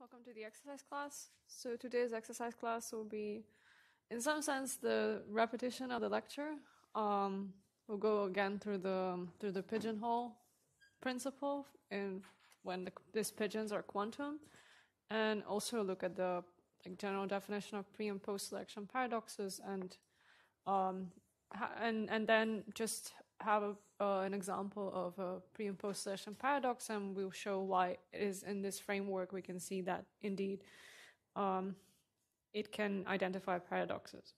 Welcome to the exercise class. So today's exercise class will be, in some sense, the repetition of the lecture. We'll go again through the pigeonhole principle and when these pigeons are quantum, and also look at the general definition of pre and post selection paradoxes, and then just have an example of a pre and post selection paradox, and we'll show why it is in this framework we can see that indeed it can identify paradoxes.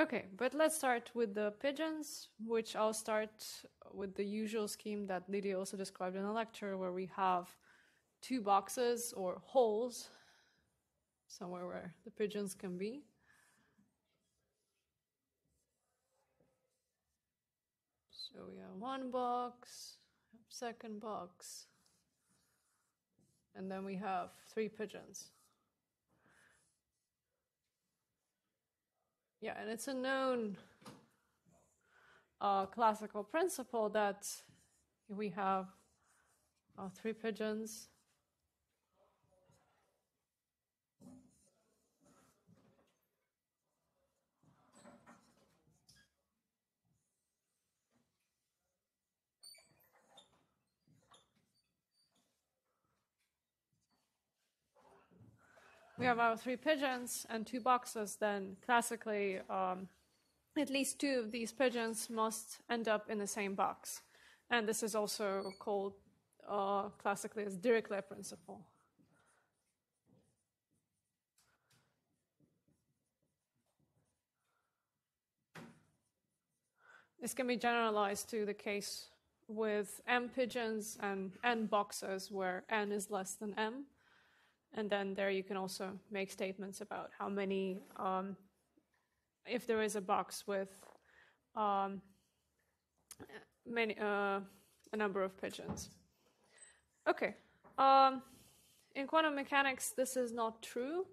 Okay, but let's start with the pigeons, which I'll start with the usual scheme that Lydia also described in a lecture, where we have two boxes or holes somewhere where the pigeons can be. So we have one box, second box, and then we have three pigeons. Yeah, and it's a known classical principle that we have three pigeons. We have our three pigeons and two boxes. Then classically, at least two of these pigeons must end up in the same box. And this is also called classically as Dirichlet principle. This can be generalized to the case with m pigeons and n boxes where n is less than m. And then there you can also make statements about how many, if there is a box with a number of pigeons. Okay, in quantum mechanics this is not true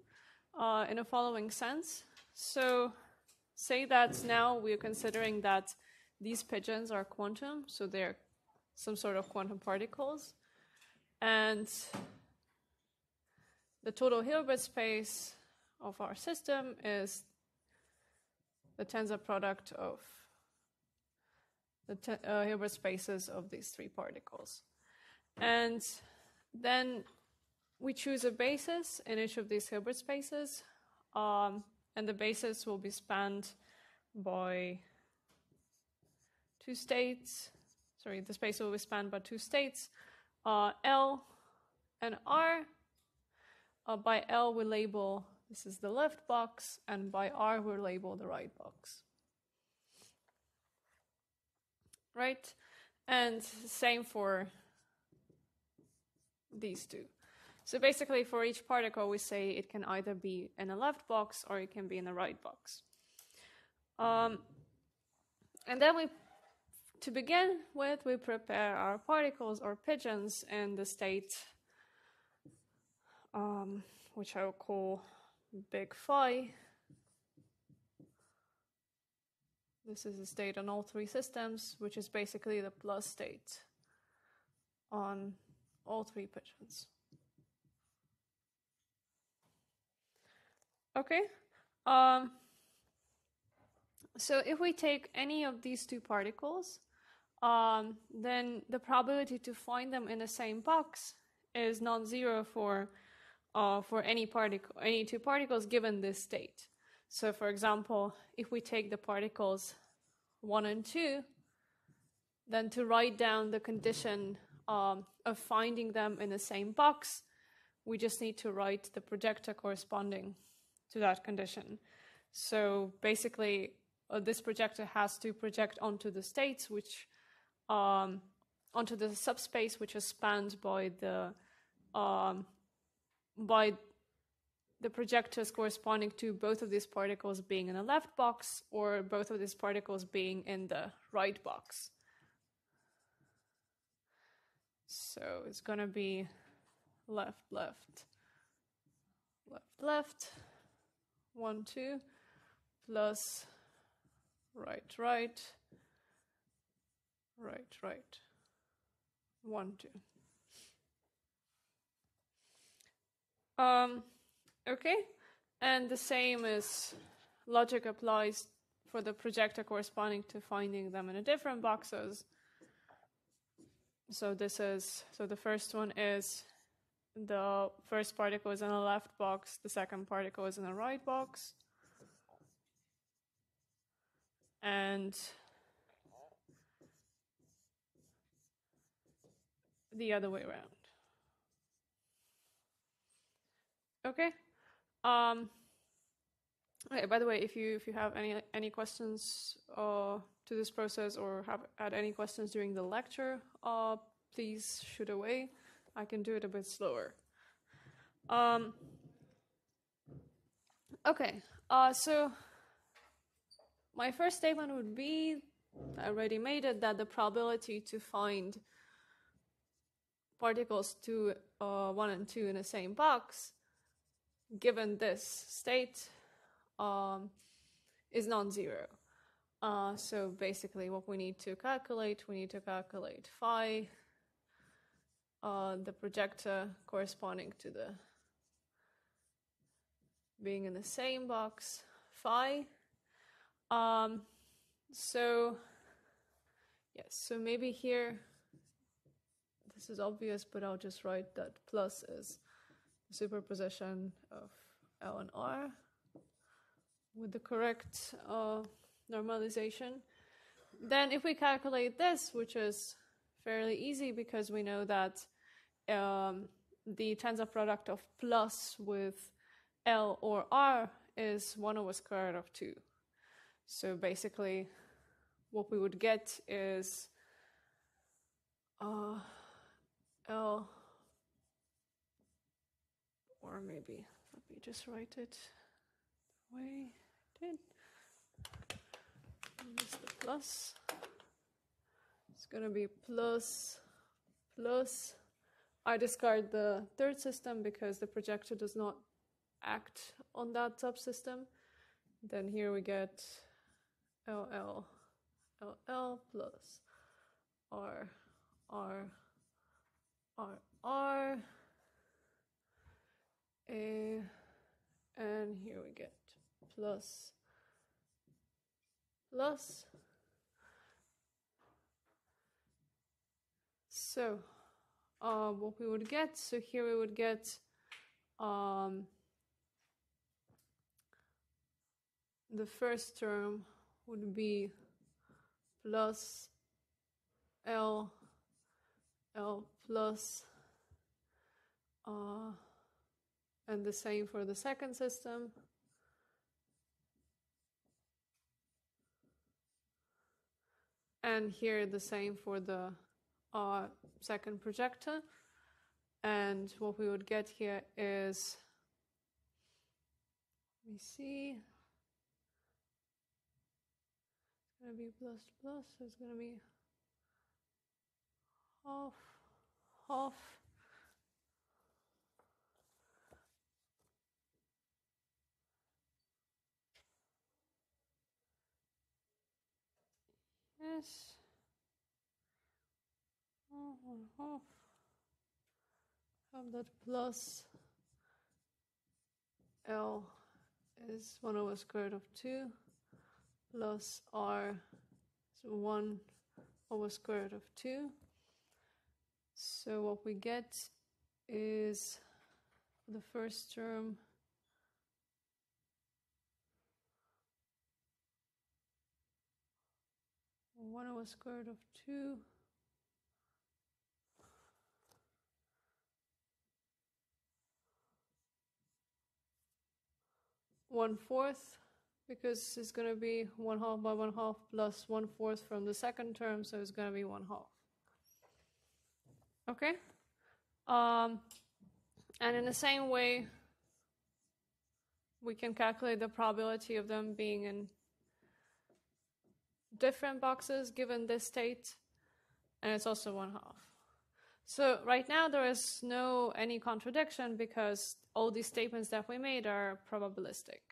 in a following sense. So say that now we are considering that these pigeons are quantum, so they're some sort of quantum particles, and the total Hilbert space of our system is the tensor product of the Hilbert spaces of these three particles. And then we choose a basis in each of these Hilbert spaces, and the basis will be spanned by two states. Sorry, the space will be spanned by two states, L and R. By L we label, this is the left box, and by R we label the right box. Right? And same for these two. So basically for each particle we say it can either be in a left box or it can be in a right box. And then to begin with, we prepare our particles or pigeons in the state which I will call big phi. This is the state on all three systems, which is basically the plus state on all three pigeons. Okay. So if we take any of these two particles, then the probability to find them in the same box is non-zero for any particle, any two particles given this state. So for example, if we take the particles 1 and 2, then to write down the condition of finding them in the same box, we just need to write the projector corresponding to that condition. So basically, this projector has to project onto the states, which onto the subspace which is spanned by the projectors corresponding to both of these particles being in the left box or both of these particles being in the right box. So it's going to be left, left, left, left, 1, 2, plus right, right, right, right, 1, 2. Okay, and the same is logic applies for the projector corresponding to finding them in a different boxes. So this is, so the first one is the first particle is in a left box, the second particle is in a right box. And the other way around. Okay. Okay, by the way, if you have any questions to this process or have had any questions during the lecture, please shoot away. I can do it a bit slower. Okay, so my first statement would be, I already made it, that the probability to find particles 1 and 2 in the same box, given this state, is non-zero. So basically what we need to calculate, phi, the projector corresponding to the being in the same box, phi. So yes, so maybe here this is obvious, but I'll just write that plus is superposition of L and R with the correct normalization. Then if we calculate this, which is fairly easy because we know that the tensor product of plus with L or R is 1/√2. So basically what we would get is L, or maybe let me just write it the way I did. Minus the plus. It's gonna be plus. I discard the third system because the projector does not act on that subsystem. Then here we get LL plus R. And here we get plus. So what we would get, so here we would get the first term would be plus L plus and the same for the second system. And here the same for the second projector. And what we would get here is, let me see, it's going to be plus, so it's going to be half. Yes. Half. Have that plus L is 1/√2 plus R is 1/√2. So what we get is the first term one over squared of 2 1/4, because it's going to be 1/2 by 1/2 plus 1/4 from the second term, so it's going to be 1/2. Okay, and in the same way we can calculate the probability of them being in different boxes given this state, and it's also 1/2. So right now there is no any contradiction because all these statements that we made are probabilistic.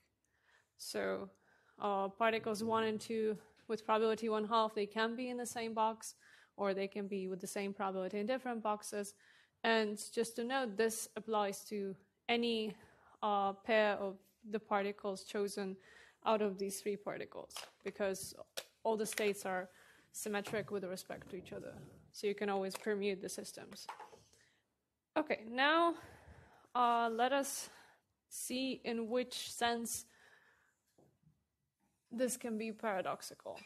So particles 1 and 2 with probability 1/2, they can be in the same box, or they can be with the same probability in different boxes. And just to note, this applies to any pair of the particles chosen out of these three particles, because all the states are symmetric with respect to each other. So you can always permute the systems. Okay, now let us see in which sense this can be paradoxical.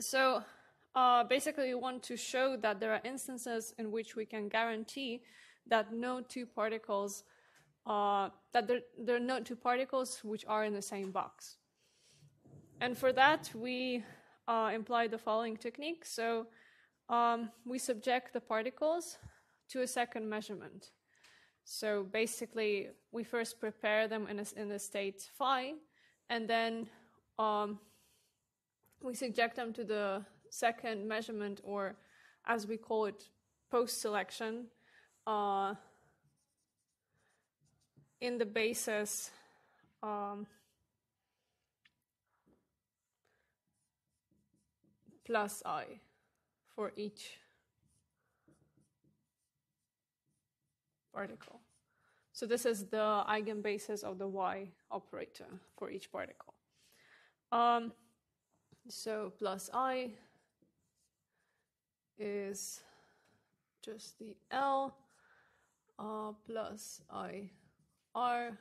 So basically you want to show that there are instances in which we can guarantee that no two particles that there are no two particles which are in the same box. And for that we imply the following technique. So we subject the particles to a second measurement. So basically we first prepare them in the state phi, and then we subject them to the second measurement, or as we call it, post-selection, in the basis plus I for each particle. So this is the eigenbasis of the Y operator for each particle. So plus I is just the L plus I R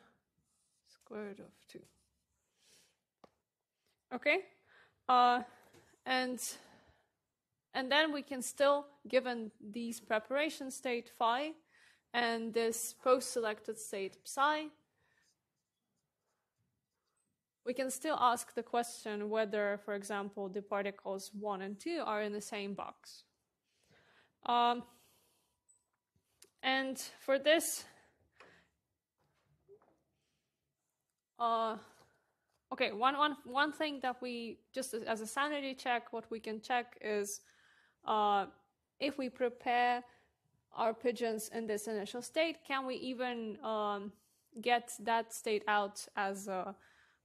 squared of 2. Okay, and then we can still, given these preparation state phi and this post-selected state psi, we can still ask the question whether, for example, the particles 1 and 2 are in the same box. And for this, okay, one thing that we, just as a sanity check, what we can check is if we prepare our pigeons in this initial state, can we even get that state out as a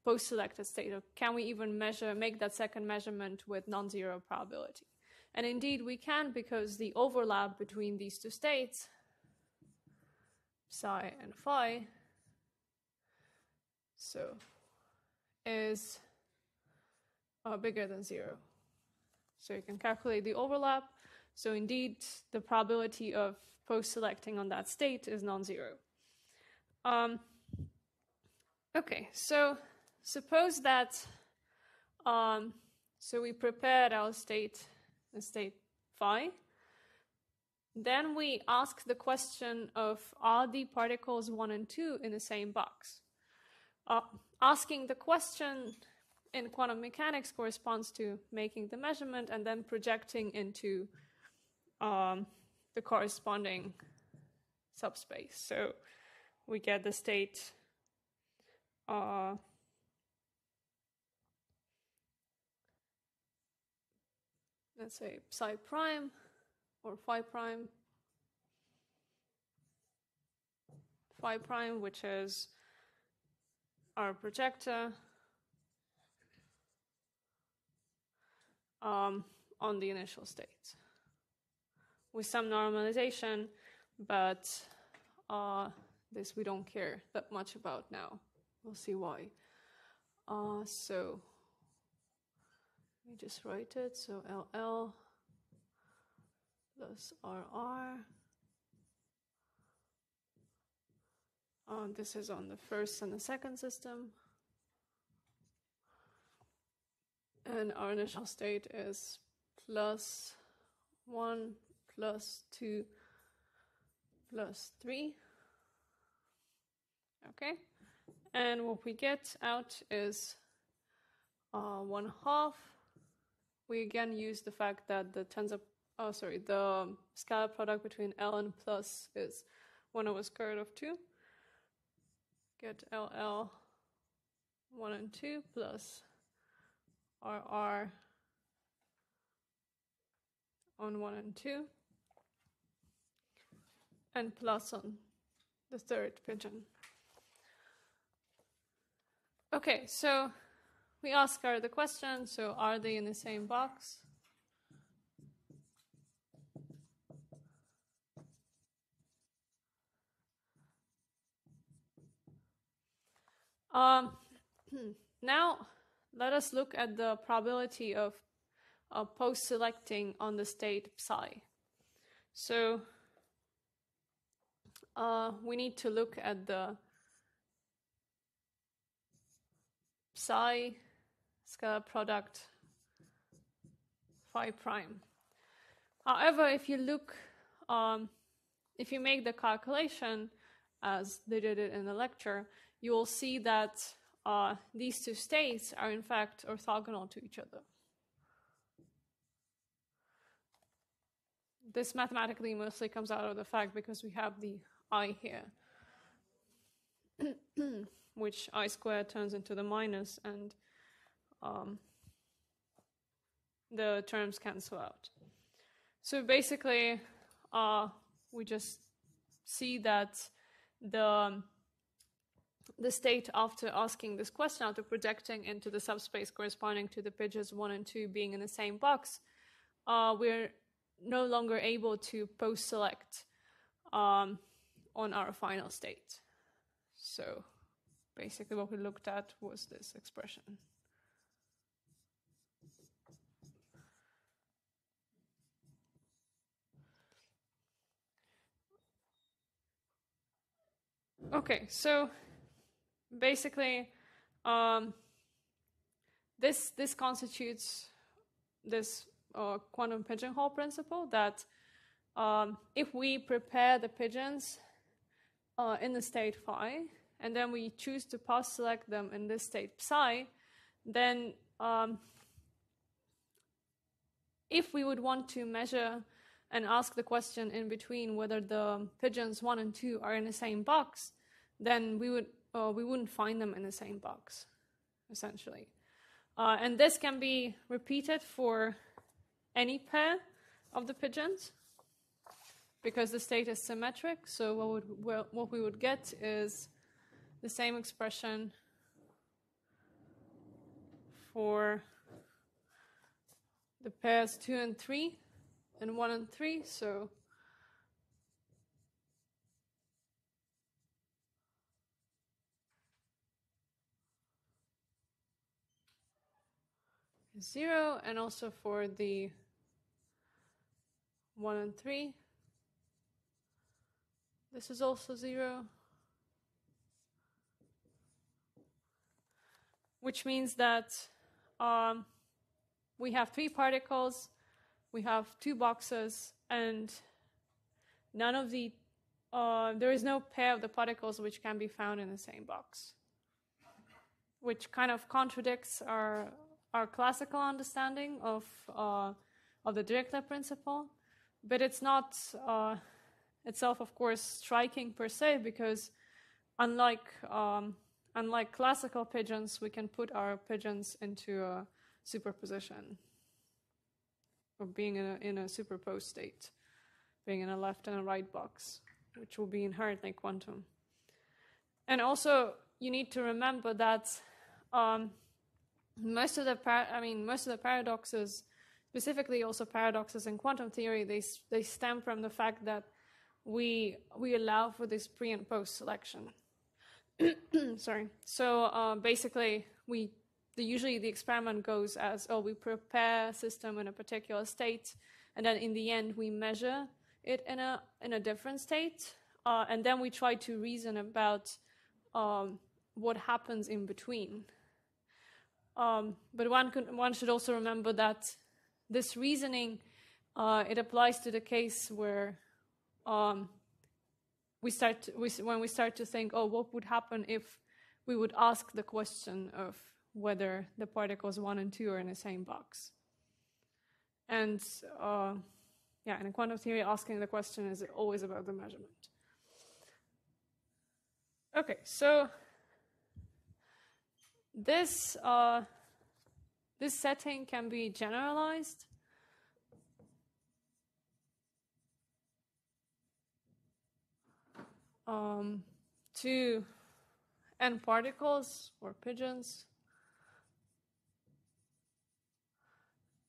post-selected state? Or can we even make that second measurement with non-zero probability? And indeed we can, because the overlap between these two states, psi and phi, so is bigger than 0. So you can calculate the overlap. So indeed the probability of post-selecting on that state is non-zero. Okay, so suppose that so we prepared our state, the state phi. Then we ask the question of, are the particles 1 and 2 in the same box? Asking the question in quantum mechanics corresponds to making the measurement and then projecting into the corresponding subspace. So we get the state let's say psi prime or phi prime, which is our projector on the initial state with some normalization, but this we don't care that much about now. We'll see why. So let me just write it. So LL plus RR. This is on the first and the second system. And our initial state is plus 1, plus 2, plus 3. Okay. And what we get out is 1/2. We again use the fact that the tensor, oh sorry, the scalar product between L and plus is 1/2. Get LL 1 and 2 plus RR on 1 and 2 and plus on the third pigeon. Okay, so we ask her the question, so are they in the same box? Now, let us look at the probability of post-selecting on the state psi. So we need to look at the psi scalar product phi prime. However, if you look, if you make the calculation as they did it in the lecture, you will see that these two states are in fact orthogonal to each other. This mathematically mostly comes out of the fact because we have the I here, which I squared turns into the minus, and the terms cancel out. So basically, we just see that the state after asking this question, after projecting into the subspace corresponding to the pictures 1 and 2 being in the same box, we're no longer able to post-select on our final state. So basically what we looked at was this expression. Okay, so basically this constitutes this quantum pigeonhole principle, that if we prepare the pigeons in the state phi, and then we choose to post-select them in this state psi, then if we would want to measure and ask the question in between whether the pigeons 1 and 2 are in the same box, then we wouldn't find them in the same box, essentially. And this can be repeated for any pair of the pigeons, because the state is symmetric. So what we would get is the same expression for the pairs 2 and 3 and 1 and 3. So zero, and also for the 1 and 3. This is also 0, which means that we have 3 particles, we have 2 boxes, and none of the there is no pair of the particles which can be found in the same box, which kind of contradicts our classical understanding of the Dirichlet principle, but it's not itself, of course, striking per se, because unlike classical pigeons, we can put our pigeons into a superposition, or being in a superposed state, being in a left and a right box, which will be inherently quantum. And also, you need to remember that most of the paradoxes, specifically also paradoxes in quantum theory, they stem from the fact that we allow for this pre and post selection. Sorry. So basically, usually the experiment goes as, oh, we prepare a system in a particular state, and then in the end we measure it in a different state, and then we try to reason about what happens in between. But one should also remember that this reasoning, it applies to the case where when we start to think, oh, what would happen if we would ask the question of whether the particles 1 and 2 are in the same box. And yeah, in quantum theory, asking the question is always about the measurement. Okay, so this setting can be generalized. To n particles or pigeons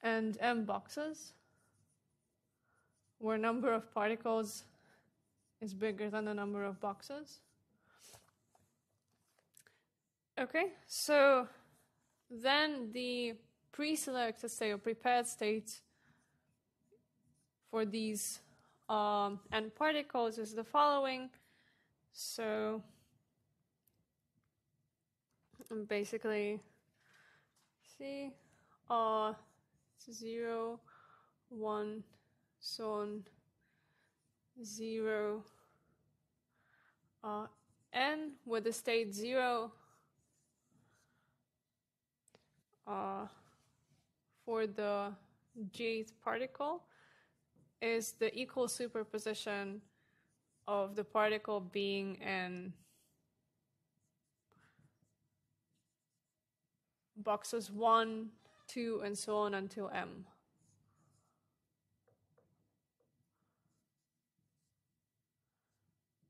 and m boxes, where number of particles is bigger than the number of boxes. Okay, so then the pre-selected state or prepared state for these n particles is the following. So basically, see, 0, 1, so on, 0, n with the state 0 for the jth particle is the equal superposition of the particle being in boxes 1, 2, and so on until m.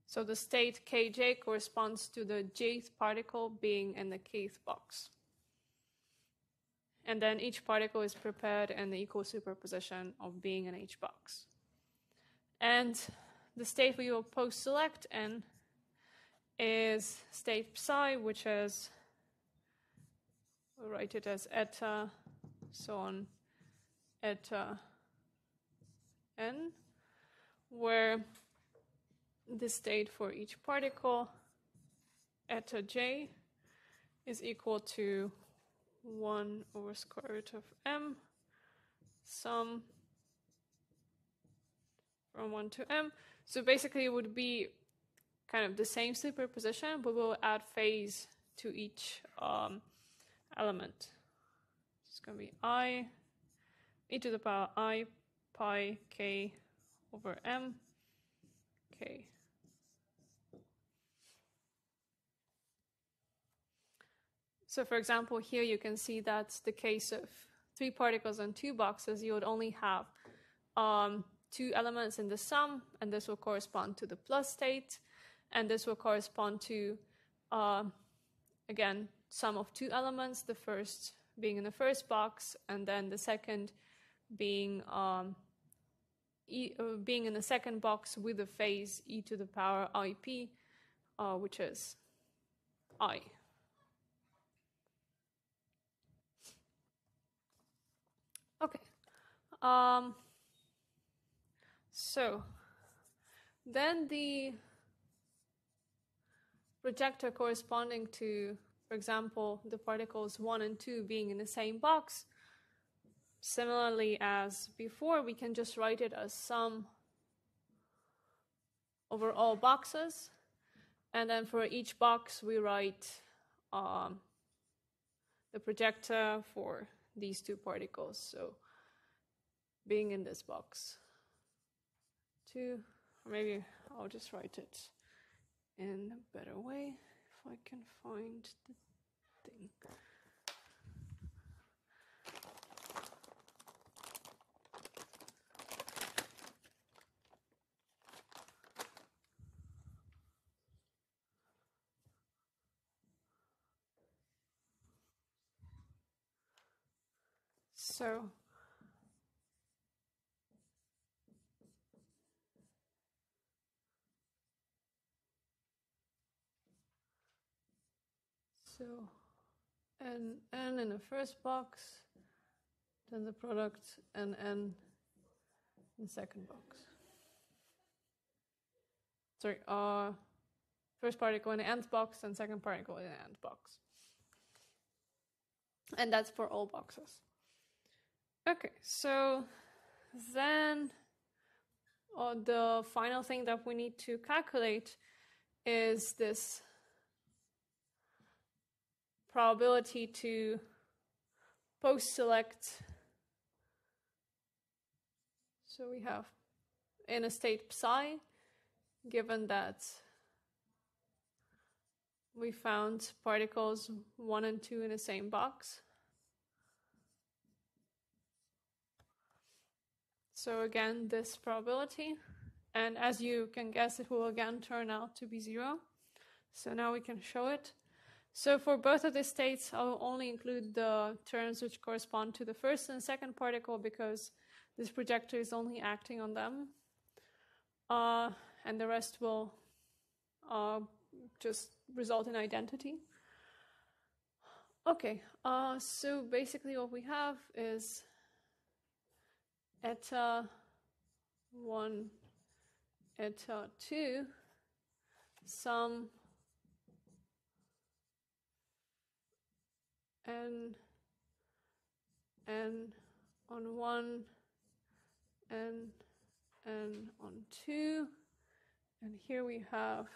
So the state kj corresponds to the jth particle being in the kth box. And then each particle is prepared in the equal superposition of being in each box. And the state we will post-select in is state psi, which is, we'll write it as eta, so on, eta n, where the state for each particle, eta j, is equal to 1 over square root of m, sum from 1 to m. So basically it would be kind of the same superposition, but we'll add phase to each element. It's going to be e to the power I pi k over m k. So for example, here you can see that's the case of 3 particles and 2 boxes. You would only have 2 elements in the sum, and this will correspond to the plus state, and this will correspond to, again, sum of 2 elements, the first being in the first box, and then the second being being in the second box with the phase e to the power ip, which is I. Okay, so then the projector corresponding to, for example, the particles 1 and 2 being in the same box, similarly as before, we can just write it as sum over all boxes, and then for each box we write the projector for these 2 particles, so being in this box 2, or maybe I'll just write it in a better way if I can find the thing. So n in the first box, then the product, and n in the second box. Sorry, first particle in the nth box and second particle in the nth box. And that's for all boxes. Okay, so then the final thing that we need to calculate is this probability to post-select. So we have in a state psi, given that we found particles 1 and 2 in the same box. So again, this probability, and as you can guess, it will again turn out to be 0. So now we can show it. So for both of the states, I'll only include the terms which correspond to the first and second particle because this projector is only acting on them. And the rest will just result in identity. Okay, so basically what we have is eta 1, eta 2, some n on 1, n on 2, and here we have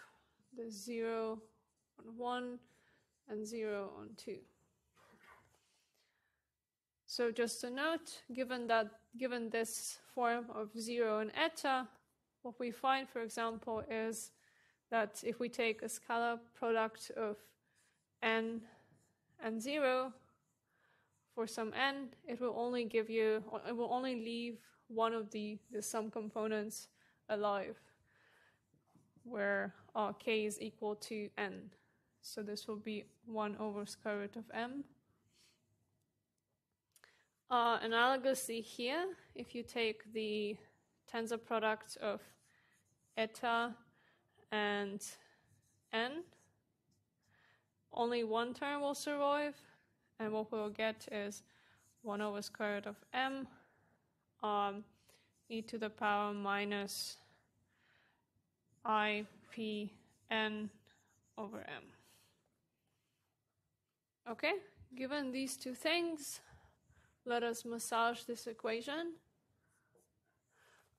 the 0 on 1 and 0 on 2. So just a note, given this form of 0 and eta, what we find, for example, is that if we take a scalar product of n and 0 for some n, it will only give you, or it will only leave one of the sum components alive, where k is equal to n. So this will be 1 over square root of m. Analogously here, if you take the tensor product of eta and n, only one term will survive, and what we'll get is 1 over square root of m e to the power minus I p n over m. Okay, given these two things, let us massage this equation.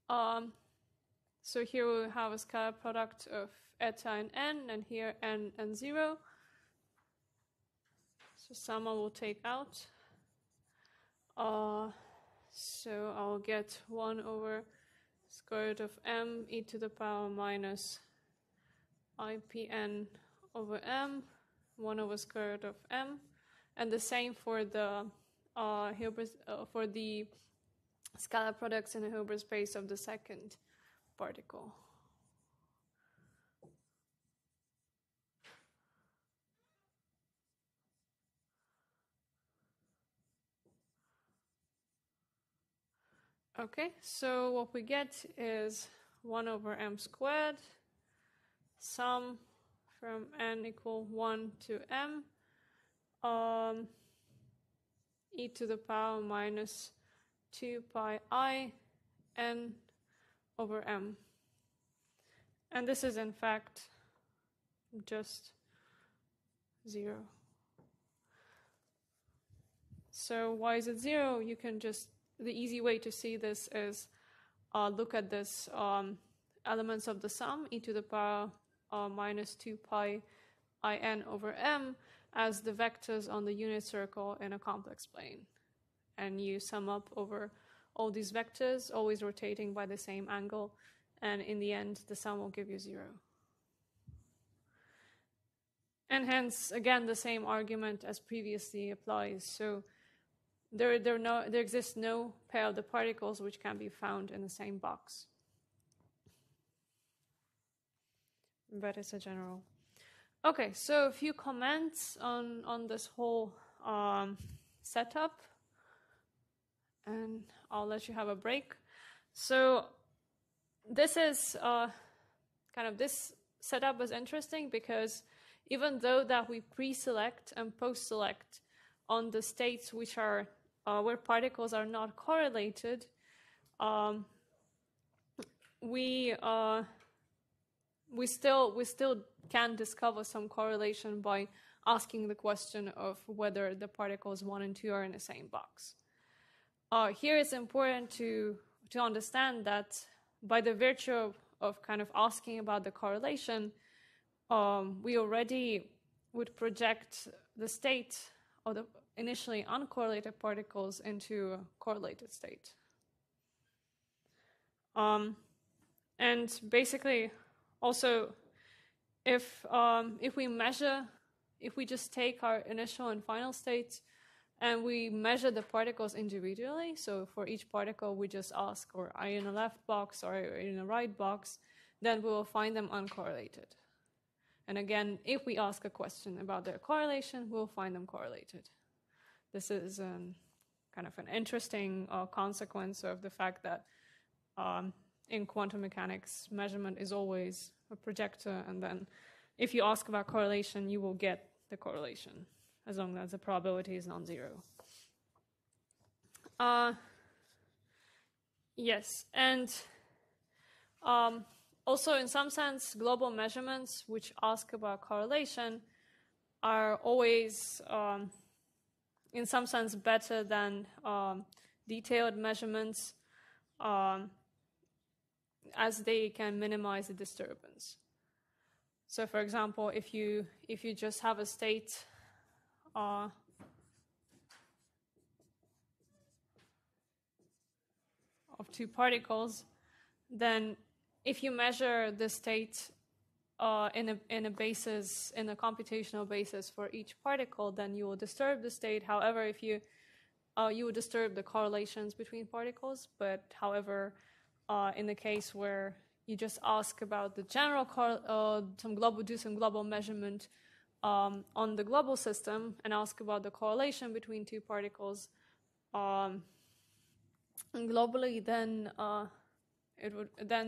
So here we have a scalar product of eta and n, and here n and 0. So some I will take out. So I'll get 1 over square root of m e to the power minus IPN over m, 1 over square root of m, and the same for the for the scalar products in the Hilbert space of the second particle. Okay, so what we get is 1 over m squared, sum from n equal 1 to m, e to the power minus 2 pi I n over m. And this is in fact just 0. So why is it 0? You can just, the easy way to see this is look at this elements of the sum, e to the power minus 2 pi I n over m, as the vectors on the unit circle in a complex plane. And you sum up over all these vectors, always rotating by the same angle, and in the end the sum will give you 0. And hence, again, the same argument as previously applies. So there exists no pair of the particles which can be found in the same box. But it's a general. Okay, so a few comments on this whole setup, and I'll let you have a break. So this is this setup is interesting because even though that we pre-select and post-select on the states which are where particles are not correlated, we still can discover some correlation by asking the question of whether the particles 1 and 2 are in the same box. Here it's important to understand that by the virtue of kind of asking about the correlation, we already would project the state of the initially uncorrelated particles into a correlated state. And basically, also, if we just take our initial and final states and we measure the particles individually, so for each particle we just ask, or are you in a left box or are you in a right box, then we will find them uncorrelated. And again, if we ask a question about their correlation, we'll find them correlated. This is an interesting consequence of the fact that in quantum mechanics, measurement is always a projector, and then if you ask about correlation, you will get the correlation as long as the probability is non-zero. Yes, and also in some sense, global measurements which ask about correlation are always in some sense better than detailed measurements as they can minimize the disturbance. So for example, if you just have a state of two particles, then if you measure the state in a computational basis for each particle, then you will disturb the state. However, if you will disturb the correlations between particles, but however, in the case where you just ask about the general do some global measurement on the global system and ask about the correlation between two particles and globally, then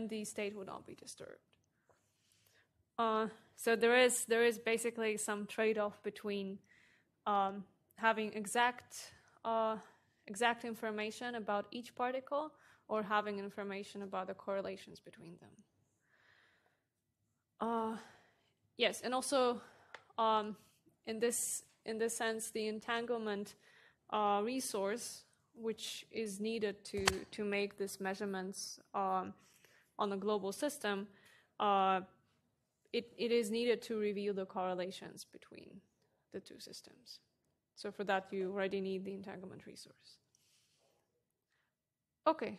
the state would not be disturbed. So there is basically some trade-off between having exact information about each particle or having information about the correlations between them. Yes, and also in this sense, the entanglement resource which is needed to make these measurements on a global system, it is needed to reveal the correlations between the two systems. So for that, you already need the entanglement resource. Okay,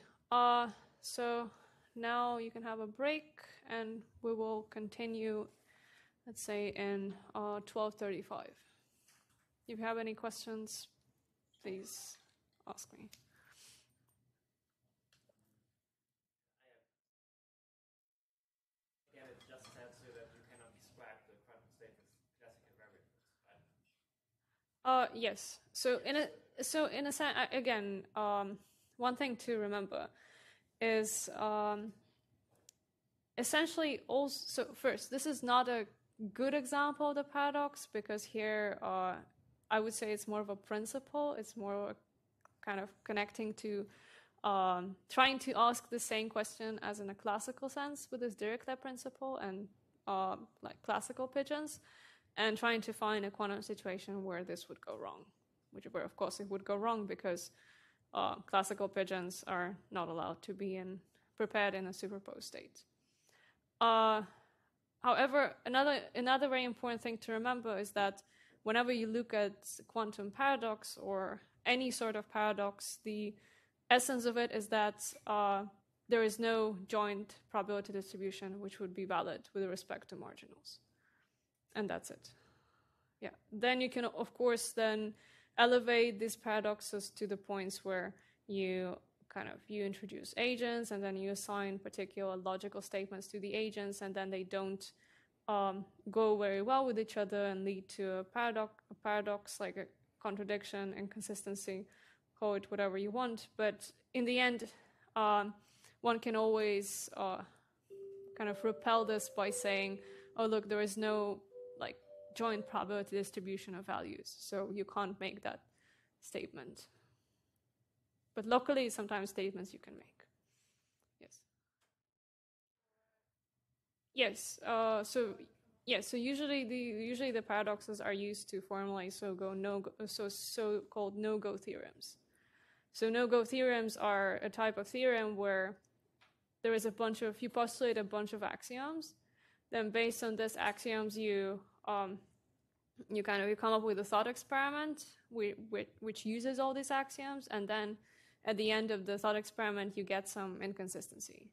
so now you can have a break, and we will continue, let's say, in 12:35. If you have any questions, please ask me. Again, it just said so that you cannot describe the quantum state with classical variables, right? Yes. So in a sense, again, one thing to remember is essentially also first, this is not a good example of the paradox because here I would say it's more of a principle. It's more kind of connecting to trying to ask the same question as in a classical sense with this Dirichlet principle and like classical pigeons, and trying to find a quantum situation where this would go wrong, where of course it would go wrong because classical pigeons are not allowed to be prepared in a superposed state. However, another very important thing to remember is that whenever you look at quantum paradox or any sort of paradox, the essence of it is that there is no joint probability distribution which would be valid with respect to marginals. And that's it. Yeah. Then you can, of course, then elevate these paradoxes to the points where you introduce agents and then you assign particular logical statements to the agents and then they don't go very well with each other and lead to a paradox like a contradiction, inconsistency, call it whatever you want. But in the end, one can always kind of repel this by saying, oh, look, there is no like joint probability distribution of values. So you can't make that statement. But luckily, sometimes statements you can make. Yes. Yes. So usually the paradoxes are used to formulate so-called no-go theorems. So no-go theorems are a type of theorem where there is you postulate a bunch of axioms, then based on these axioms you come up with a thought experiment which uses all these axioms, and then at the end of the thought experiment you get some inconsistency,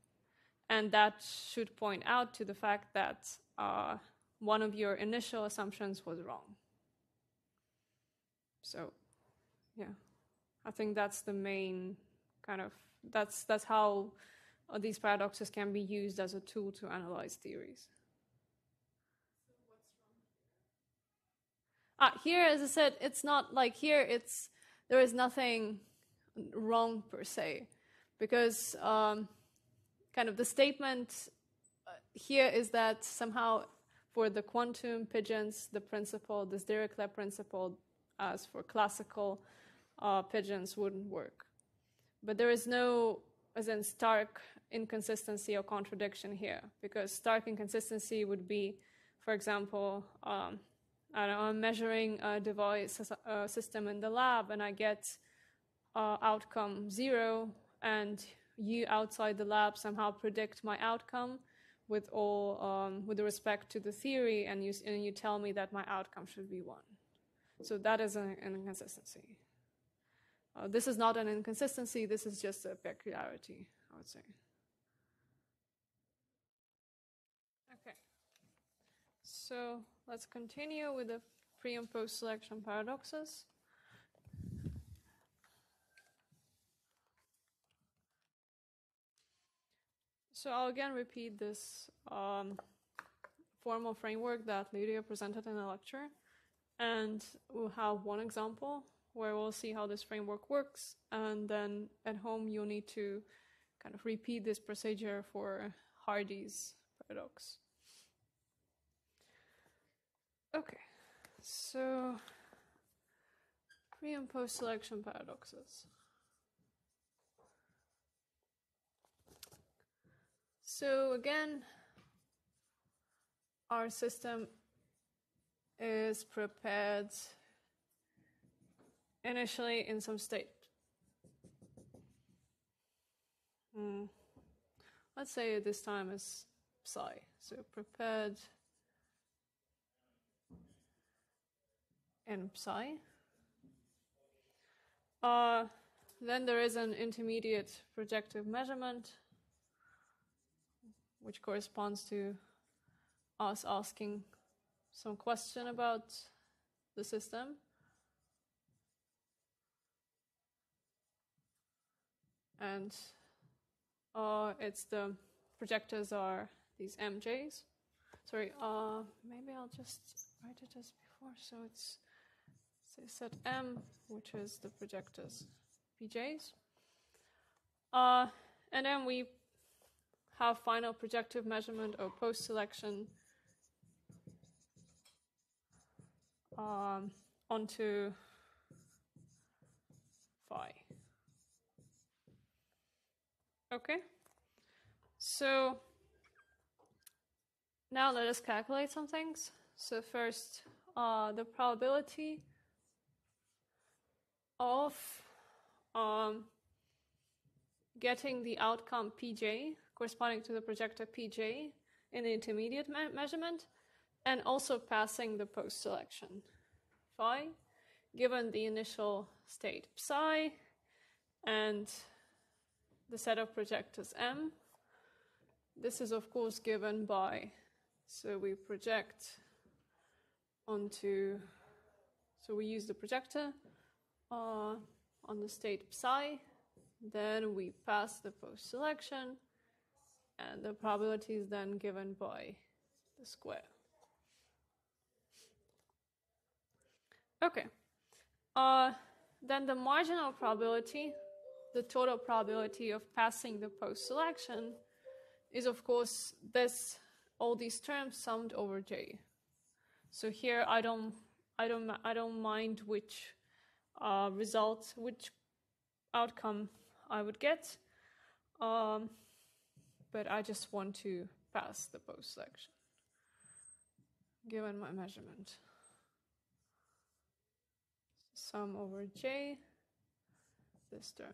and that should point out to the fact that one of your initial assumptions was wrong. So, yeah, I think that's the main kind of, that's how these paradoxes can be used as a tool to analyze theories. So what's wrong here? As I said, it's not like here, there is nothing wrong per se, because kind of the statement here is that somehow for the quantum pigeons, the principle, this Dirichlet principle as for classical pigeons wouldn't work. But there is no, as in, stark inconsistency or contradiction here, because stark inconsistency would be, for example, I don't know, I'm measuring a device system in the lab and I get outcome 0, and you outside the lab somehow predict my outcome with all with respect to the theory, and you tell me that my outcome should be 1. So that is an inconsistency. This is not an inconsistency. This is just a peculiarity, I would say. Okay. So let's continue with the pre and post selection paradoxes. So I'll again repeat this formal framework that Lydia presented in a lecture, and we'll have one example where we'll see how this framework works, and then at home you'll need to kind of repeat this procedure for Hardy's paradox. Okay, so pre and post selection paradoxes. So again, our system is prepared initially in some state. Let's say this time is psi. So prepared in psi. Then there is an intermediate projective measurement, which corresponds to us asking some question about the system. And it's the projectors are these MJs. Sorry, maybe I'll just write it as before. So it's set M, which is the projectors, PJs. And then we have final projective measurement or post-selection onto phi. Okay, so now let us calculate some things. So first, the probability of getting the outcome PJ corresponding to the projector PJ in the intermediate measurement, and also passing the post-selection phi, given the initial state psi and the set of projectors M. This is, of course, given by, so we project onto, so we use the projector on the state psi, then we pass the post-selection, and the probability is then given by the square. Okay. Then the marginal probability, the total probability of passing the post-selection, is of course this, all these terms summed over J. So here I don't mind which result, which outcome I would get. But I just want to pass the post-selection, given my measurement. Sum over J, this term.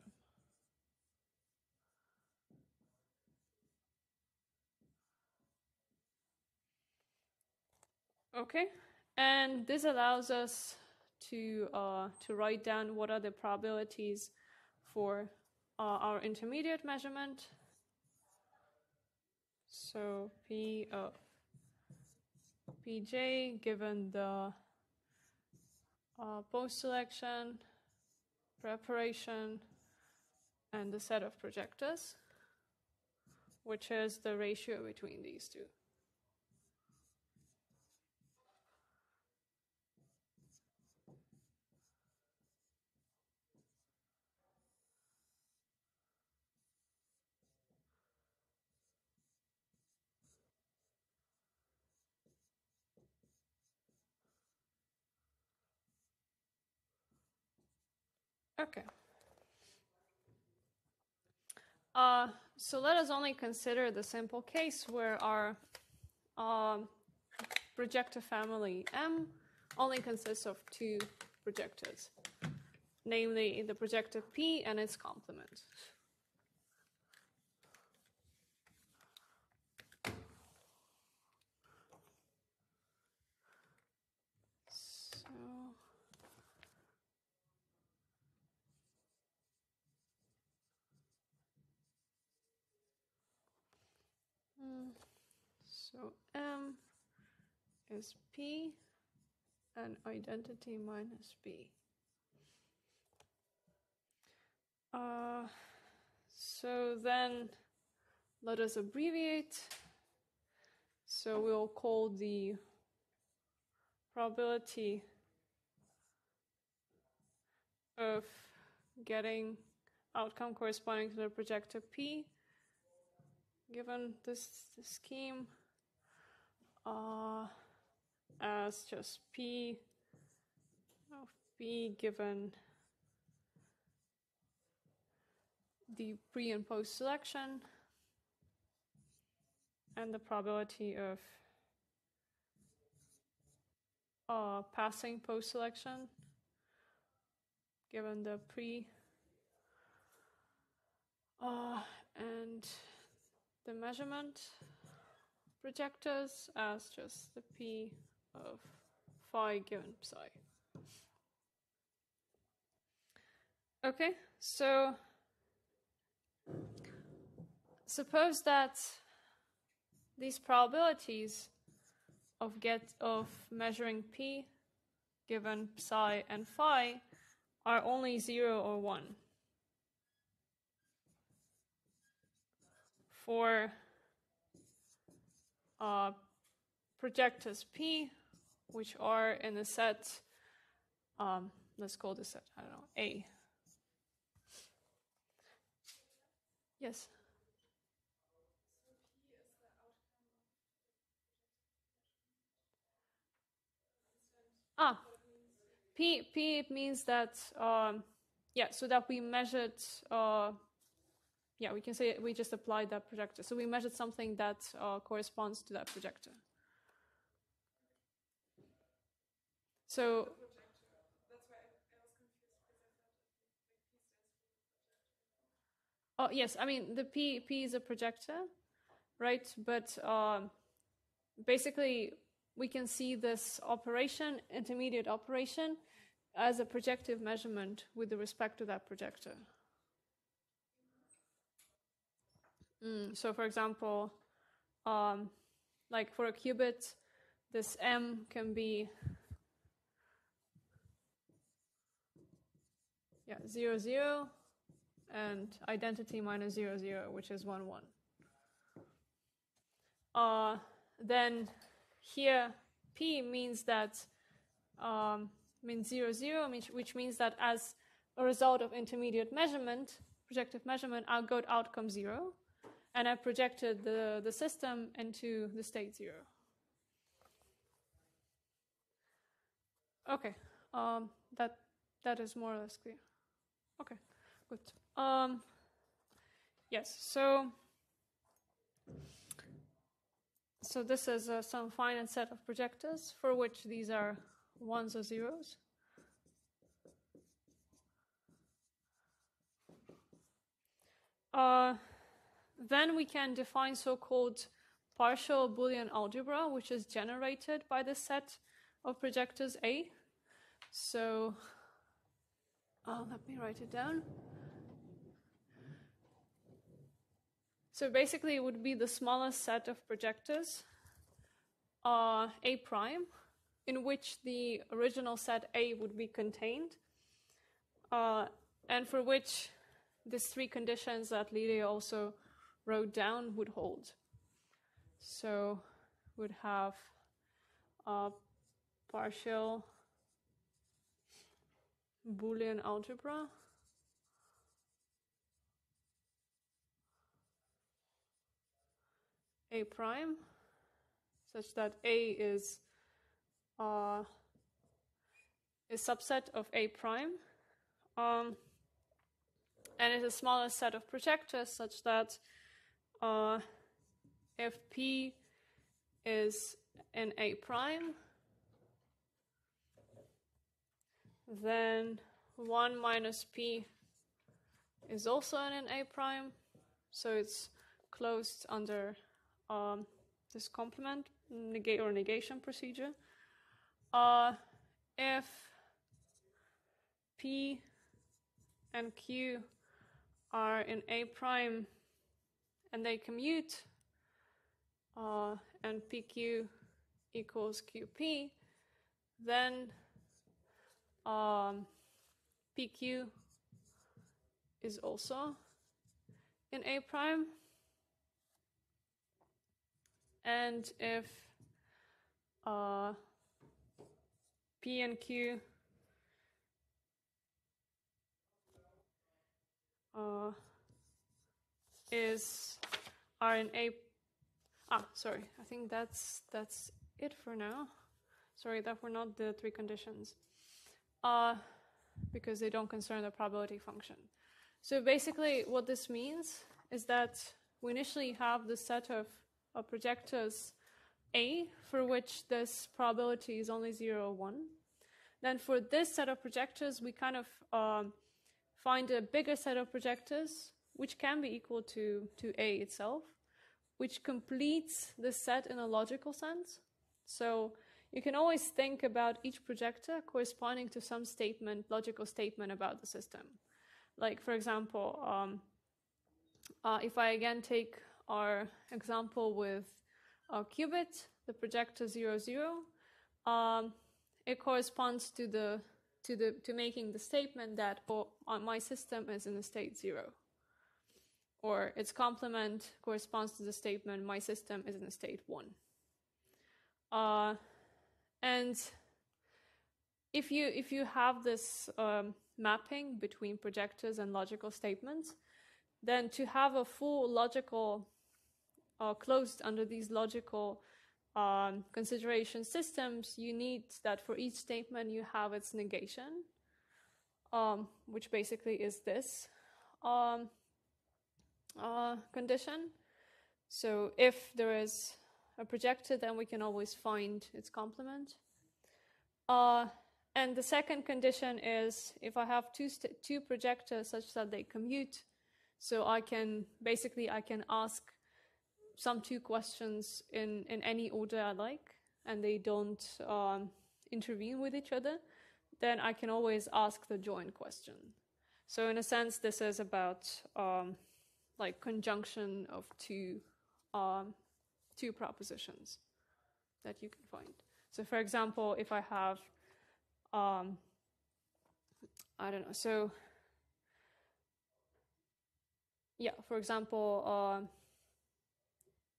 Okay, and this allows us to write down what are the probabilities for our intermediate measurement. So P of Pj given the post-selection, preparation, and the set of projectors, which is the ratio between these two. Okay. So let us only consider the simple case where our projector family M only consists of two projectors, namely the projector P and its complement. So M is P and identity minus B. So then let us abbreviate. So we'll call the probability of getting outcome corresponding to the projector P given this scheme as just P of P given the pre and post selection and the probability of passing post selection given the pre and the measurement projectors as just the P of phi given psi. Okay, so suppose that these probabilities of measuring P given psi and phi are only 0 or 1 for projectors P, which are in the set, let's call this set, I don't know, A. Yes? P means that, yeah, so that we measured, yeah, we can say we just applied that projector. So we measured something that corresponds to that projector. So that's why I was confused because I thought the P stands for projector. Oh yes, I mean the P is a projector, right? But basically we can see this operation, intermediate operation, as a projective measurement with respect to that projector. So, for example, like for a qubit, this M can be 0, 0, and identity minus 0, 0, which is 1, 1. Then here P means that means 0, 0, which means that as a result of intermediate measurement, projective measurement, I'll go to outcome 0. And I projected the system into the state 0. Okay, that is more or less clear. Okay, good. Yes, so this is some finite set of projectors for which these are 1s or 0s. Then we can define so-called partial Boolean algebra, which is generated by the set of projectors A. So let me write it down. So basically it would be the smallest set of projectors, A prime, in which the original set A would be contained, and for which these three conditions that Lydia also wrote down would hold. So would have a partial Boolean algebra A prime such that A is a subset of A prime. and is a smaller set of projectors such that if P is in A prime, then 1 minus P is also in an A prime, so it's closed under this complement negation procedure. If P and Q are in A prime and they commute, and PQ equals QP, then PQ is also in A prime. And if P and Q are in A. Sorry, I think that's it for now. Sorry, that were not the three conditions, because they don't concern the probability function. So basically, what this means is that we initially have the set of projectors A for which this probability is only 0 or 1. Then for this set of projectors, we kind of find a bigger set of projectors which can be equal to A itself, which completes the set in a logical sense. So you can always think about each projector corresponding to some statement, logical statement about the system. Like, for example, if I again take our example with our qubit, the projector 0, 0, it corresponds to making the statement that my system is in the state 0, or its complement corresponds to the statement my system is in the state 1. And if you have this mapping between projectors and logical statements, then to have a full logical closed under these logical consideration systems, you need that for each statement you have its negation, which basically is this condition. So if there is a projector, then we can always find its complement. And the second condition is if I have two projectors such that they commute, so I can ask some two questions in any order I like, and they don't intervene with each other, then I can always ask the join question. So in a sense, this is about like conjunction of two propositions that you can find. So for example, if I have, I don't know, so yeah, for example,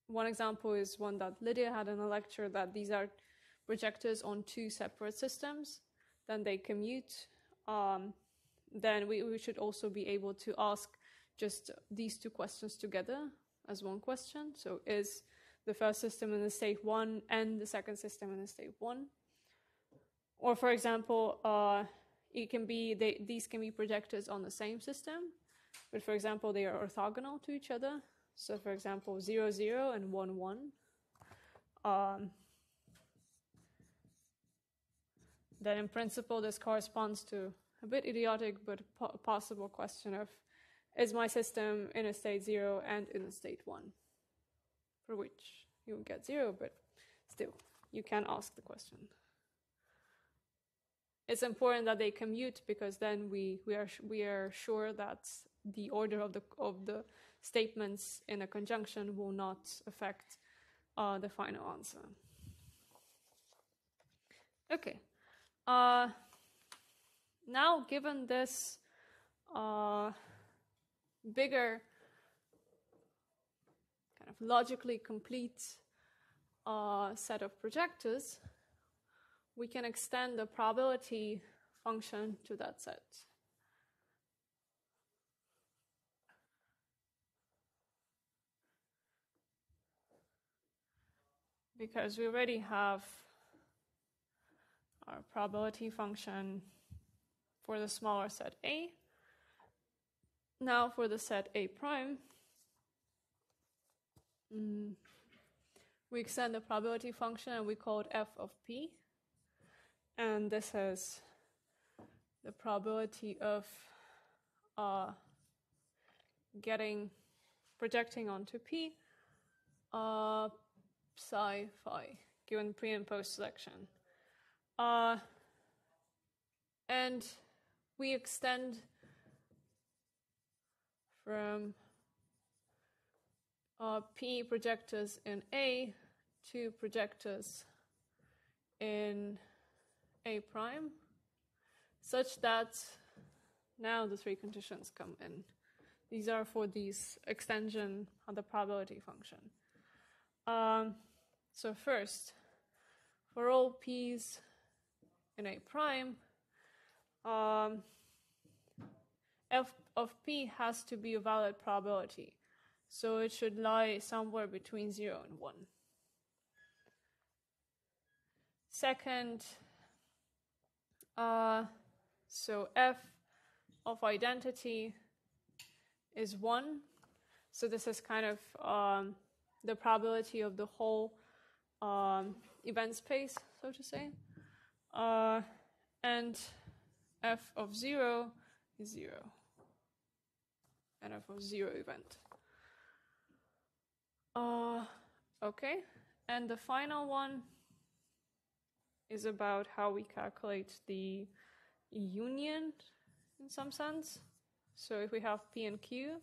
one example is one that Lydia had in a lecture, that these are projectors on two separate systems, then they commute. Then we should also be able to ask just these two questions together as one question. So is the first system in the state 1 and the second system in the state 1? Or for example, it can be these can be projectors on the same system, but for example, they are orthogonal to each other. So for example, 0, 0 and 1, 1. Then in principle, this corresponds to a bit idiotic but possible question of, is my system in a state 0 and in a state 1? For which you would get 0, but still, you can ask the question. It's important that they commute, because then we are sure that the order of the statements in a conjunction will not affect the final answer. Okay. Now, given this bigger, kind of logically complete set of projectors, we can extend the probability function to that set. Because we already have our probability function for the smaller set A, Now for the set A prime, we extend the probability function and we call it f of p. And this is the probability of projecting onto p psi phi, given pre and post selection. And we extend from P projectors in A to projectors in A prime, such that now the three conditions come in. These are for these extension of the probability function. So first, for all P's in A prime, F of P has to be a valid probability, so it should lie somewhere between 0 and 1. Second, so F of identity is 1, so this is kind of the probability of the whole event space, so to say, and F of 0 is 0, and F of 0 event. Okay, and the final one is about how we calculate the union in some sense. So if we have P and Q,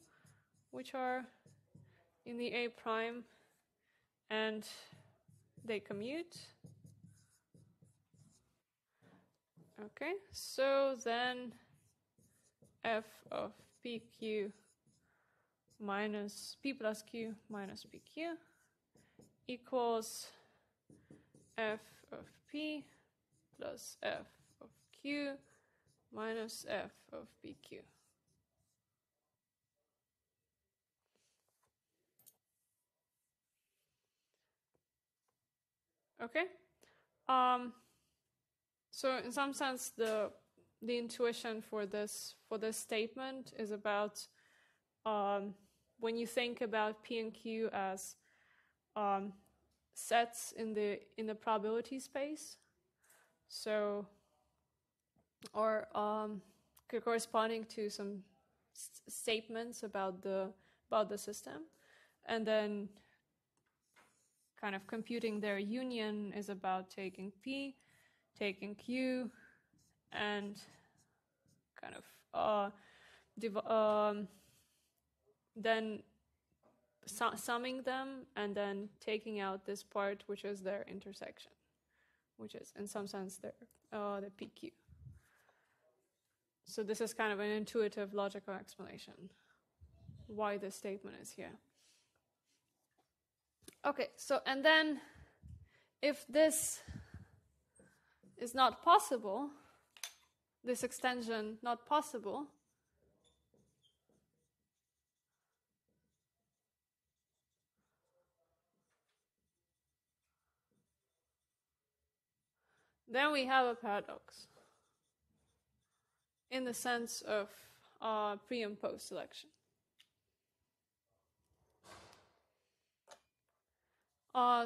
which are in the A prime, and they commute. Okay, so then F of PQ minus P plus Q minus PQ equals F of P plus F of Q minus F of PQ. Okay, so in some sense the intuition for this statement is about when you think about P and Q as sets in the probability space, so or corresponding to some statements about the system, and then kind of computing their union is about taking P, taking Q, and kind of then summing them and then taking out this part which is their intersection, which is in some sense the PQ. So this is kind of an intuitive logical explanation why this statement is here. Okay, so and then if this is not possible, this extension not possible, then we have a paradox in the sense of pre and post selection.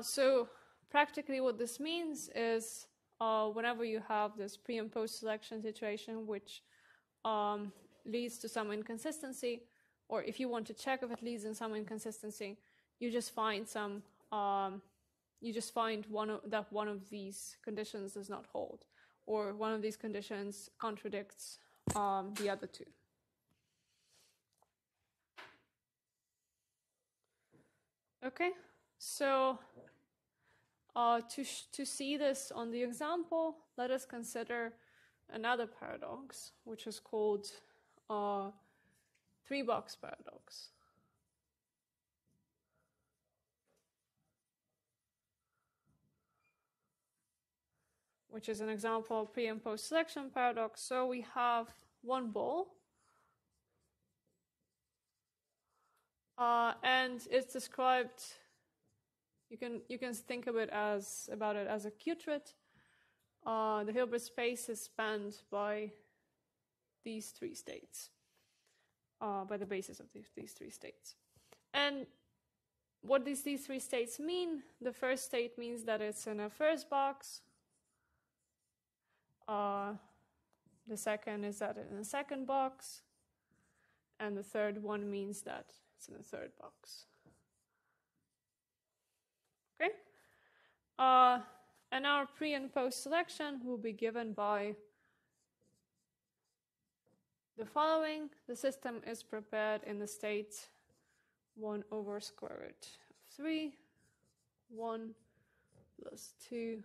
So practically what this means is whenever you have this pre and post selection situation which leads to some inconsistency, or if you want to check if it leads in some inconsistency, you just find one of these conditions does not hold, or one of these conditions contradicts the other two. Okay. So to see this on the example, let us consider another paradox, which is called three-box paradox. Which is an example of pre and post selection paradox. So we have one ball. And it's described. You can think of it as a qubit. The Hilbert space is spanned by these three states. by the basis of these three states. And what does these three states mean? The first state means that it's in a first box. The second is that it's in a second box. And the third one means that it's in the third box. Okay? And our pre and post selection will be given by the following. The system is prepared in the state 1/√3, 1 + 2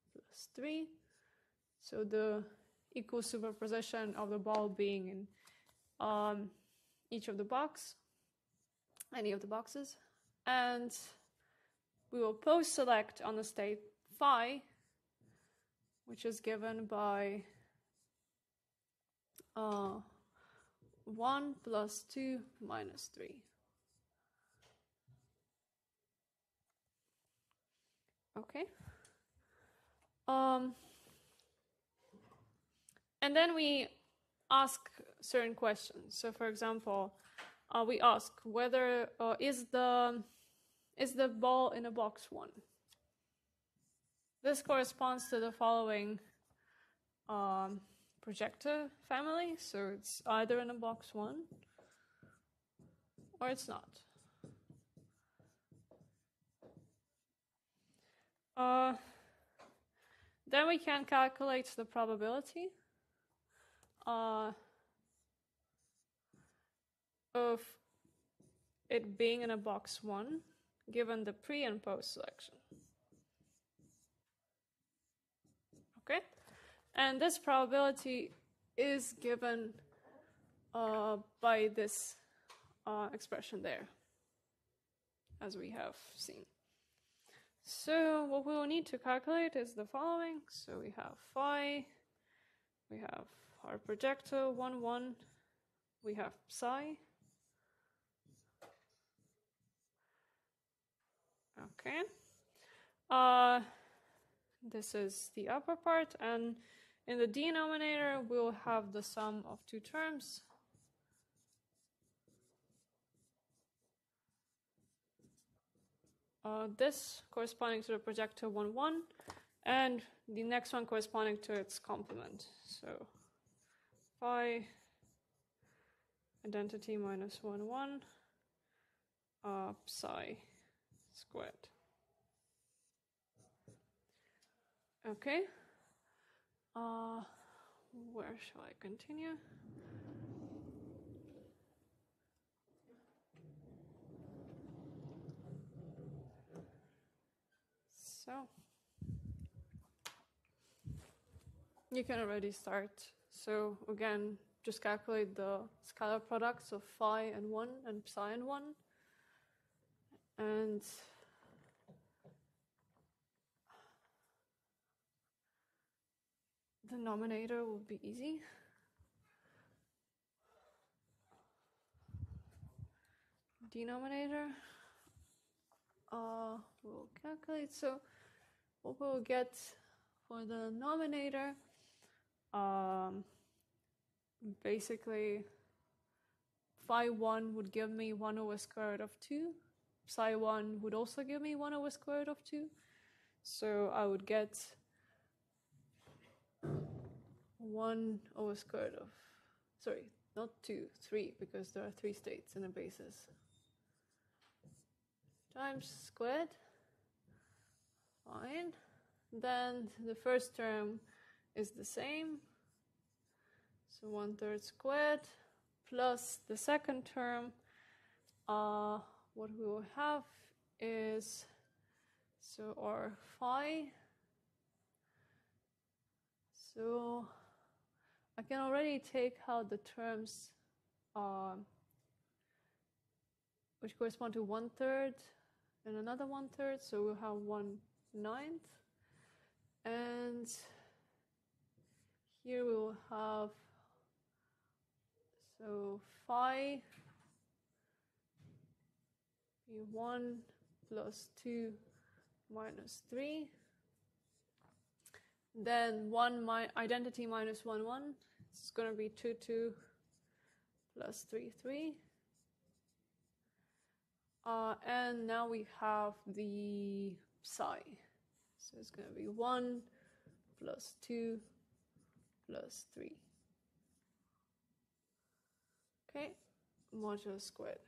+ 3. So the equal superposition of the ball being in any of the boxes. And we will post select on the state phi, which is given by 1 + 2 - 3. Okay. And then we ask certain questions. So, for example, we ask whether is the ball in a box 1. This corresponds to the following projector family. So it's either in a box 1 or it's not. Then we can calculate the probability of it being in a box 1 given the pre and post selection. Okay? And this probability is given by this expression there, as we have seen. So what we will need to calculate is the following. So we have phi, we have our projector 1, 1, we have psi. Okay. This is the upper part, and in the denominator we'll have the sum of two terms. This corresponding to the projector 1, 1, and the next one corresponding to its complement. So phi identity minus 1, 1 psi squared. Okay. Where shall I continue? So you can already start. So again, just calculate the scalar products of phi and 1 and psi and 1. And the denominator will be easy. Denominator we'll calculate. So what we'll get for the denominator, basically phi 1 would give me 1/√2. Psi 1 would also give me 1/√2. So I would get 3, because there are 3 states in a basis, times squared. Fine. Then the first term is the same. So 1/3 squared plus the second term. What we will have is, so our phi. So I can already take out the terms which correspond to 1/3 and another 1/3, so we'll have 1/9, and here we will have, so phi be 1 + 2 - 3. Then identity minus 1, 1. It's going to be 2, 2 plus 3, 3. And now we have the psi. So it's going to be 1 plus 2 plus 3. Okay, modulo squared.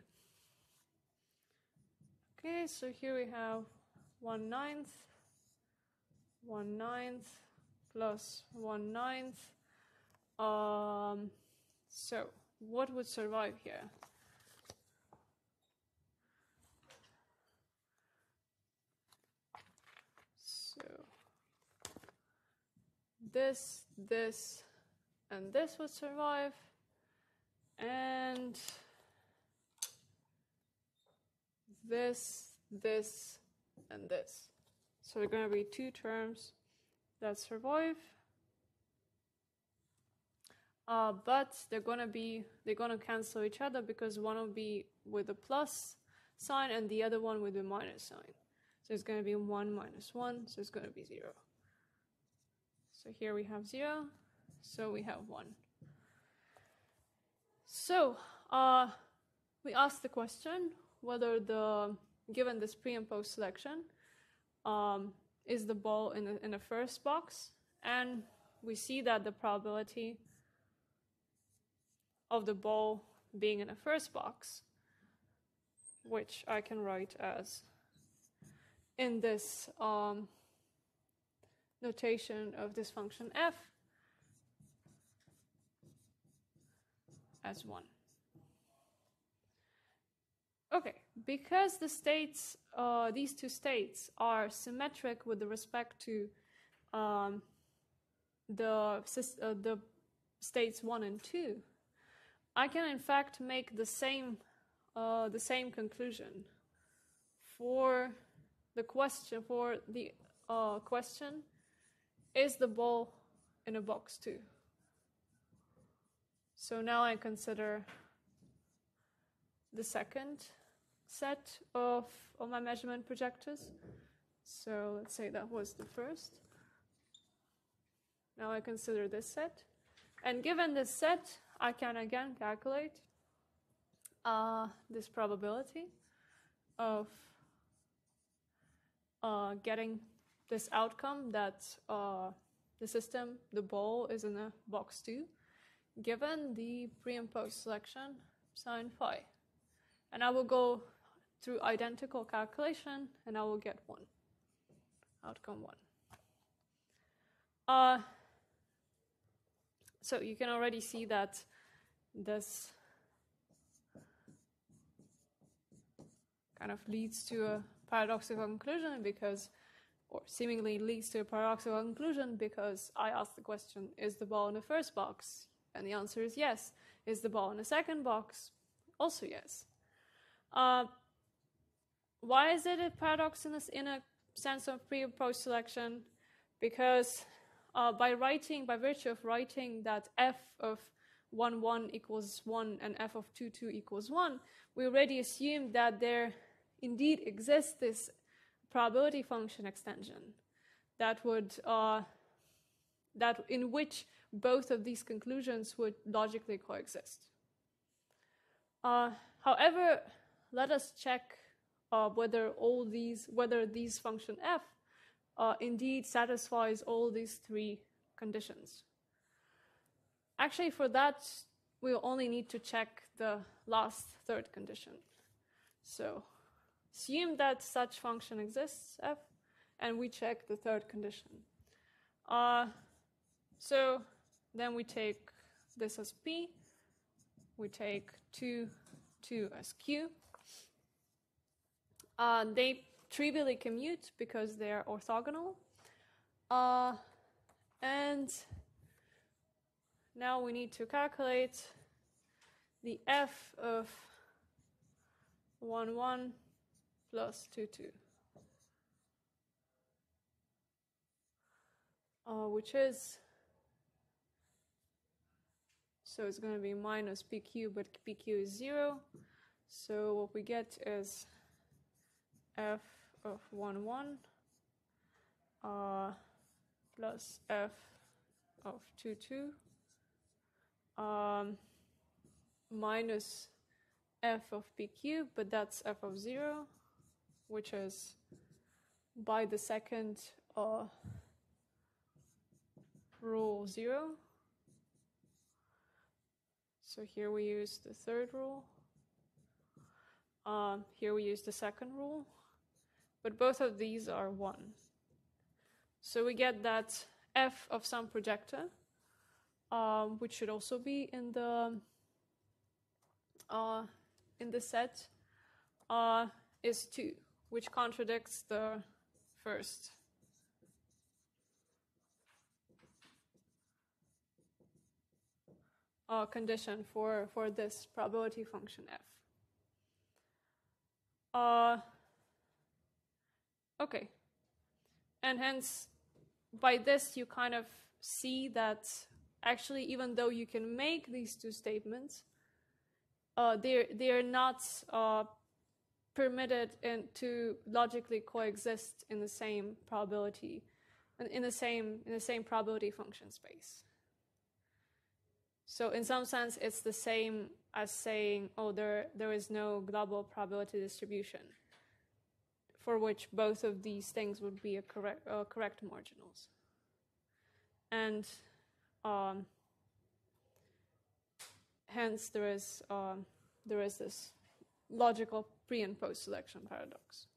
Okay, so here we have 1/9 plus 1/9. So what would survive here? So this, this, and this would survive, and this, this, and this. So there are going to be two terms that survive, but they're going to cancel each other, because one will be with a plus sign and the other one with a minus sign. So it's going to be 1 minus 1, so it's going to be 0. So here we have 0, so we have 1. So we asked the question whether, given this pre and post selection, is the ball in the first box, and we see that the probability of the ball being in the first box, which I can write as in this notation of this function f as 1. Okay, because the states, these two states are symmetric with respect to the states 1 and 2, I can in fact make the same conclusion for the question is the ball in a box 2. So now I consider the second set of my measurement projectors. So let's say that was the first. Now I consider this set, and given this set, I can again calculate this probability of getting this outcome that the ball is in a box 2, given the pre and post selection sine phi. And I will go through identical calculation, and I will get 1, outcome 1. So you can already see that this kind of leads to a paradoxical conclusion, because I asked the question, is the ball in the first box? And the answer is yes. Is the ball in the second box? Also yes. Why is it a paradox in a sense of pre and post selection? Because by virtue of writing that f of 1, 1 equals 1 and f of 2, 2 equals 1, we already assumed that there indeed exists this probability function extension that would in which both of these conclusions would logically coexist. However, let us check whether these function f indeed satisfies all these three conditions. Actually, for that, we only need to check the last third condition. So assume that such function exists, f, and we check the third condition. So then we take this as p, we take 2, 2 as q. They trivially commute because they are orthogonal. And now we need to calculate the f of 1, 1 plus 2, 2, which is, so it's going to be minus pq, but pq is 0. So what we get is f of 1, 1 plus f of 2, 2 minus f of p cubed, but that's f of 0, which is by the second rule 0. So here we use the third rule. Here we use the second rule, but both of these are 1. So we get that f of some projector, which should also be in the set, is 2, which contradicts the first. Condition for this probability function f. Okay, and hence by this you kind of see that actually even though you can make these two statements, they are not permitted to logically coexist in the same probability, in the same probability function space. So in some sense, it's the same as saying, oh, there is no global probability distribution for which both of these things would be a correct marginals. And hence there is this logical pre and post selection paradox.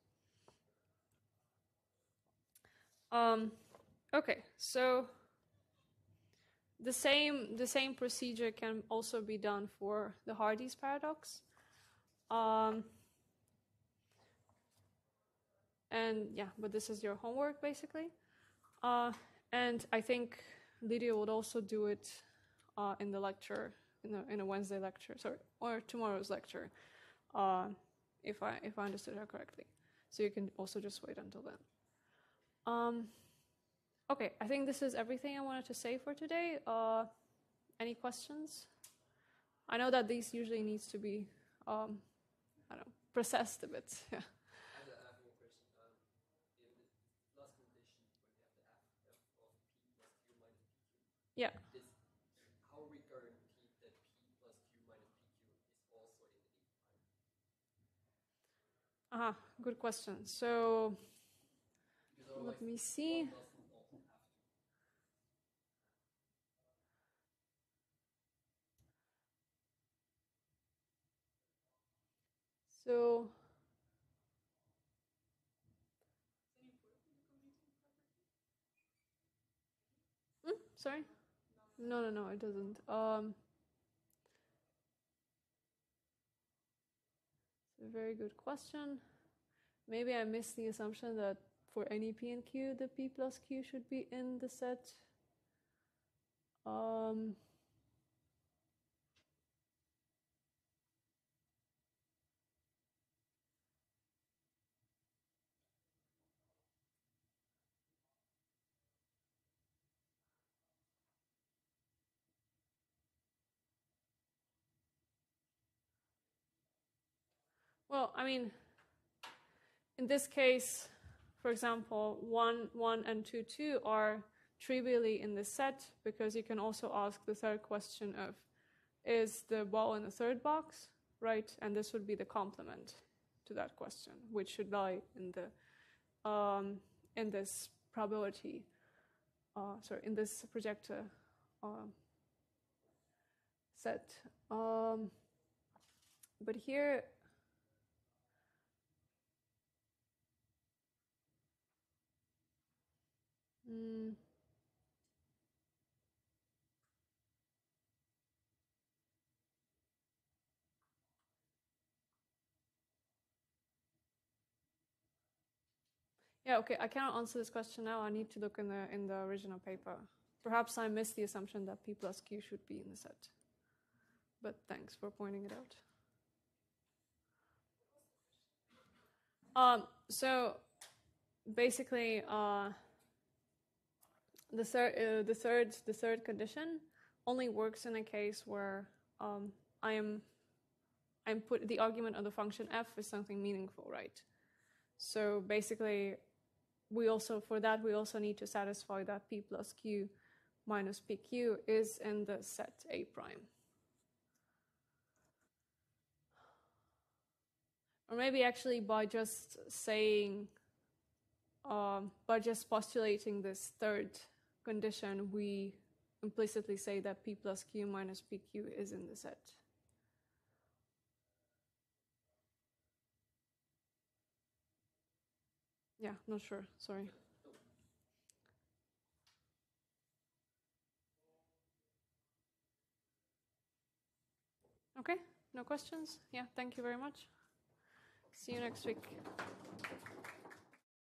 Okay, so the same procedure can also be done for the Hardy's paradox, and yeah, but this is your homework basically, and I think Lydia would also do it in the lecture, in a Wednesday lecture, sorry, or tomorrow's lecture, if I understood her correctly. So you can also just wait until then. Okay, I think this is everything I wanted to say for today. Any questions? I know that these usually needs to be, I don't know, processed a bit. Yeah. I have one question. In the last condition, when you have the f of p plus q minus p q. Yeah. How we guarantee that p plus q minus p q is also in the deep time? Good question. So let me see. So, sorry? No, it doesn't. It's a very good question. Maybe I missed the assumption that for any P and Q, the P plus Q should be in the set. Well, I mean, in this case, for example, 1, 1 and 2, 2 are trivially in the set, because you can also ask the third question of, is the ball in the third box, right? And this would be the complement to that question, which should lie in the in this probability, in this projector set. But here. Yeah, okay, I cannot answer this question now. I need to look in the original paper. Perhaps I missed the assumption that P plus Q should be in the set. But thanks for pointing it out. So basically the third condition only works in a case where I'm put the argument of the function f is something meaningful, right? So basically, we also need to satisfy that p plus q minus pq is in the set A prime. Or maybe actually by just saying, by just postulating this third condition, we implicitly say that P plus Q minus PQ is in the set. Yeah, not sure, sorry. Okay, no questions? Yeah, thank you very much. See you next week.